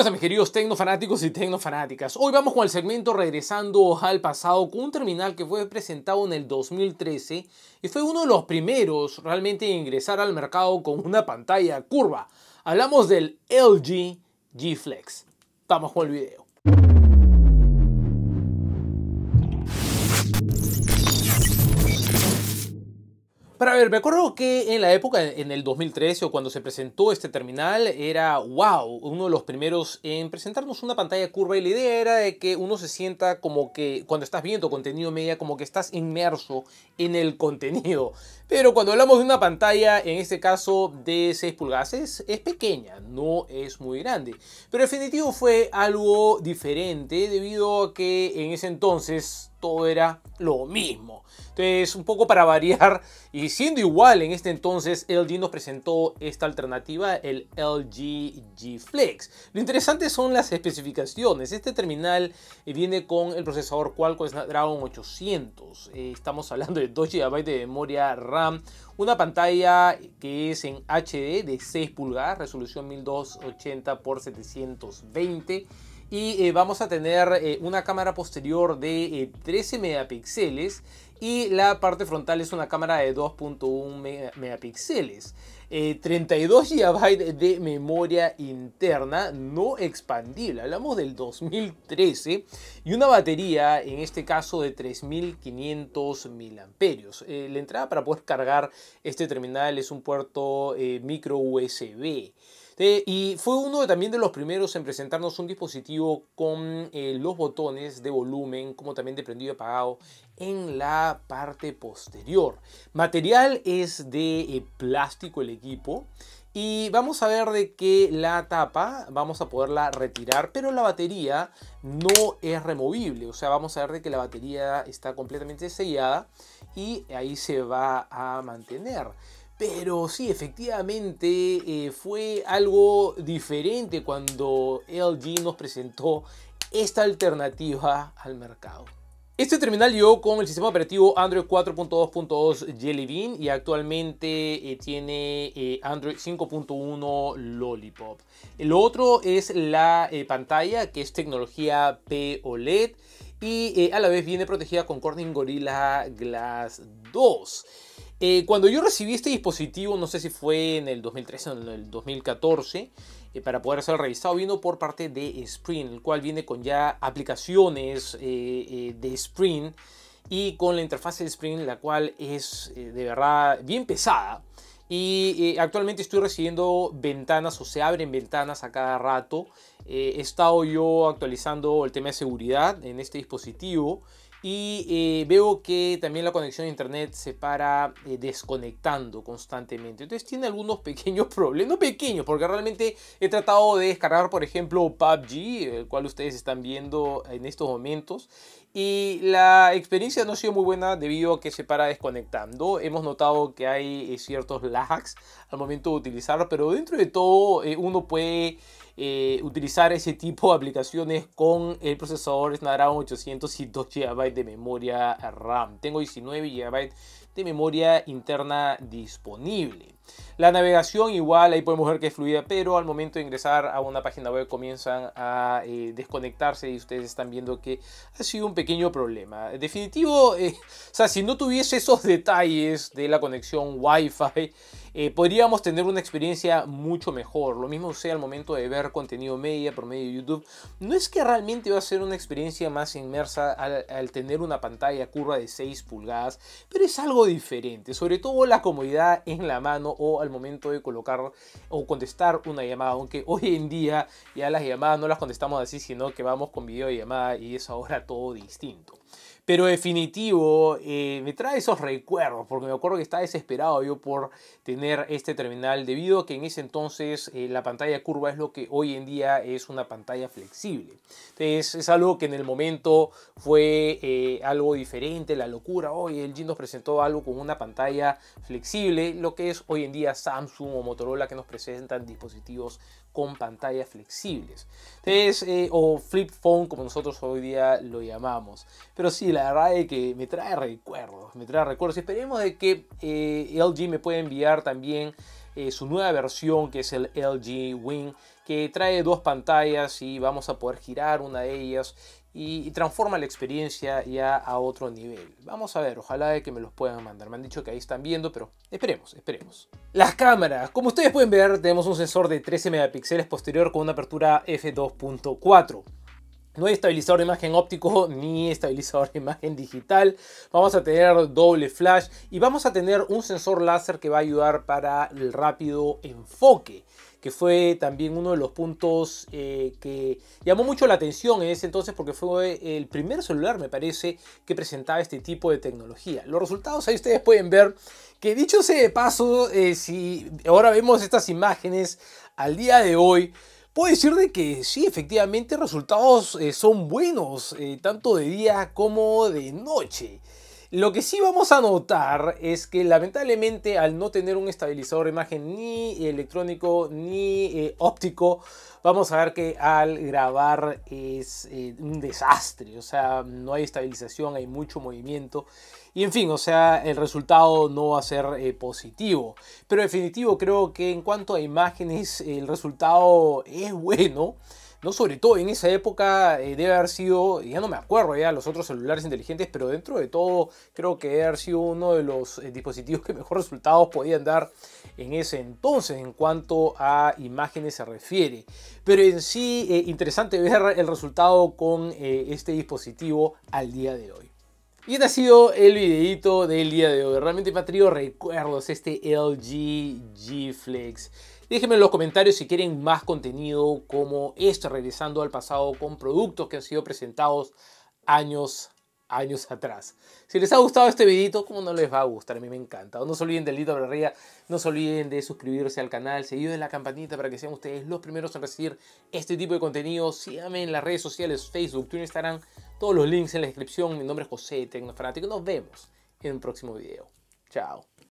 ¿Cómo están mis queridos tecnofanáticos y tecnofanáticas? Hoy vamos con el segmento Regresando al Pasado, con un terminal que fue presentado en el 2013 y fue uno de los primeros realmente en ingresar al mercado con una pantalla curva. Hablamos del LG G Flex. Vamos con el video. Para ver, me acuerdo que en la época, en el 2013 o cuando se presentó este terminal, era wow, uno de los primeros en presentarnos una pantalla curva, y la idea era de que uno se sienta como que cuando estás viendo contenido media, como que estás inmerso en el contenido. Pero cuando hablamos de una pantalla, en este caso de 6 pulgadas, es pequeña, no es muy grande. Pero en definitivo fue algo diferente debido a que en ese entonces todo era lo mismo. Entonces, un poco para variar y siendo igual en este entonces, LG nos presentó esta alternativa, el LG G Flex. Lo interesante son las especificaciones. Este terminal viene con el procesador Qualcomm Snapdragon 800. Estamos hablando de 2 GB de memoria RAM, una pantalla que es en HD de 6 pulgadas, resolución 1280x720. Y vamos a tener una cámara posterior de 13 megapíxeles y la parte frontal es una cámara de 2.1 megapíxeles. 32 GB de memoria interna no expandible, hablamos del 2013, y una batería en este caso de 3500 mAh. La entrada para poder cargar este terminal es un puerto micro USB. Y fue uno también de los primeros en presentarnos un dispositivo con los botones de volumen, como también de prendido y apagado, en la parte posterior. Material es de plástico el equipo. Y vamos a ver de que la tapa vamos a poderla retirar, pero la batería no es removible. O sea, vamos a ver de que la batería está completamente sellada y ahí se va a mantener. Pero sí, efectivamente fue algo diferente cuando LG nos presentó esta alternativa al mercado. Este terminal llegó con el sistema operativo Android 4.2.2 Jelly Bean y actualmente tiene Android 5.1 Lollipop. Lo otro es la pantalla, que es tecnología P-OLED y a la vez viene protegida con Corning Gorilla Glass 2. Cuando yo recibí este dispositivo, no sé si fue en el 2013 o en el 2014, para poder ser revisado, vino por parte de Sprint, el cual viene con ya aplicaciones de Sprint y con la interfaz de Sprint, la cual es de verdad bien pesada. Y actualmente estoy recibiendo ventanas, o se abren ventanas a cada rato. He estado yo actualizando el tema de seguridad en este dispositivo. Y veo que también la conexión a internet se para desconectando constantemente. Entonces tiene algunos pequeños problemas. No pequeños, porque realmente he tratado de descargar, por ejemplo, PUBG, el cual ustedes están viendo en estos momentos. Y la experiencia no ha sido muy buena debido a que se para desconectando. Hemos notado que hay ciertos lags al momento de utilizarlo. Pero dentro de todo uno puede utilizar ese tipo de aplicaciones con el procesador Snapdragon 800 y 2 GB de memoria RAM. Tengo 19 GB de memoria interna disponible. La navegación igual, ahí podemos ver que es fluida, pero al momento de ingresar a una página web comienzan a desconectarse y ustedes están viendo que ha sido un pequeño problema. En definitivo, o sea, si no tuviese esos detalles de la conexión Wi-Fi, podríamos tener una experiencia mucho mejor. Lo mismo sea al momento de ver contenido media por medio de YouTube. No es que realmente va a ser una experiencia más inmersa al tener una pantalla curva de 6 pulgadas, pero es algo diferente, sobre todo la comodidad en la mano o al momento de colocar o contestar una llamada, aunque hoy en día ya las llamadas no las contestamos así, sino que vamos con videollamada y es ahora todo distinto. Pero definitivo, me trae esos recuerdos, porque me acuerdo que estaba desesperado yo por tener este terminal, debido a que en ese entonces la pantalla curva es lo que hoy en día es una pantalla flexible. Entonces es algo que en el momento fue algo diferente, la locura. Hoy LG nos presentó algo con una pantalla flexible, lo que es hoy en día Samsung o Motorola, que nos presentan dispositivos con pantallas flexibles. Entonces, o flip phone, como nosotros hoy día lo llamamos. Pero sí, la verdad es que me trae recuerdos, Y esperemos de que LG me pueda enviar también su nueva versión, que es el LG Wing, que trae dos pantallas y vamos a poder girar una de ellas y transforma la experiencia ya a otro nivel. Vamos a ver, ojalá de que me los puedan mandar. Me han dicho que ahí están viendo, pero esperemos, esperemos. Las cámaras. Como ustedes pueden ver, tenemos un sensor de 13 megapíxeles posterior con una apertura f2.4. No hay estabilizador de imagen óptico ni estabilizador de imagen digital. Vamos a tener doble flash y vamos a tener un sensor láser que va a ayudar para el rápido enfoque, que fue también uno de los puntos que llamó mucho la atención en ese entonces, porque fue el primer celular, me parece, que presentaba este tipo de tecnología. Los resultados ahí ustedes pueden ver, que dicho sea de paso, si ahora vemos estas imágenes al día de hoy, puedo decir de que sí, efectivamente, resultados son buenos, tanto de día como de noche. Lo que sí vamos a notar es que lamentablemente al no tener un estabilizador de imagen ni electrónico ni óptico, vamos a ver que al grabar es un desastre. O sea, no hay estabilización, hay mucho movimiento. Y en fin, o sea, el resultado no va a ser positivo. Pero definitivo, creo que en cuanto a imágenes, el resultado es bueno, ¿no? Sobre todo en esa época debe haber sido, ya no me acuerdo ya los otros celulares inteligentes, pero dentro de todo creo que debe haber sido uno de los dispositivos que mejor resultados podían dar en ese entonces en cuanto a imágenes se refiere. Pero en sí, interesante ver el resultado con este dispositivo al día de hoy. Y este ha sido el videito del día de hoy. Realmente me ha traído recuerdos este LG G Flex. Déjenme en los comentarios si quieren más contenido como este, regresando al pasado con productos que han sido presentados años atrás. Si les ha gustado este videito, ¿cómo no les va a gustar? A mí me encanta. No se olviden del dedito para arriba, no se olviden de suscribirse al canal, seguir en la campanita para que sean ustedes los primeros en recibir este tipo de contenido. Síganme en las redes sociales, Facebook, Twitter, Instagram. Todos los links en la descripción. Mi nombre es José TecnoFanático. Nos vemos en un próximo video. Chao.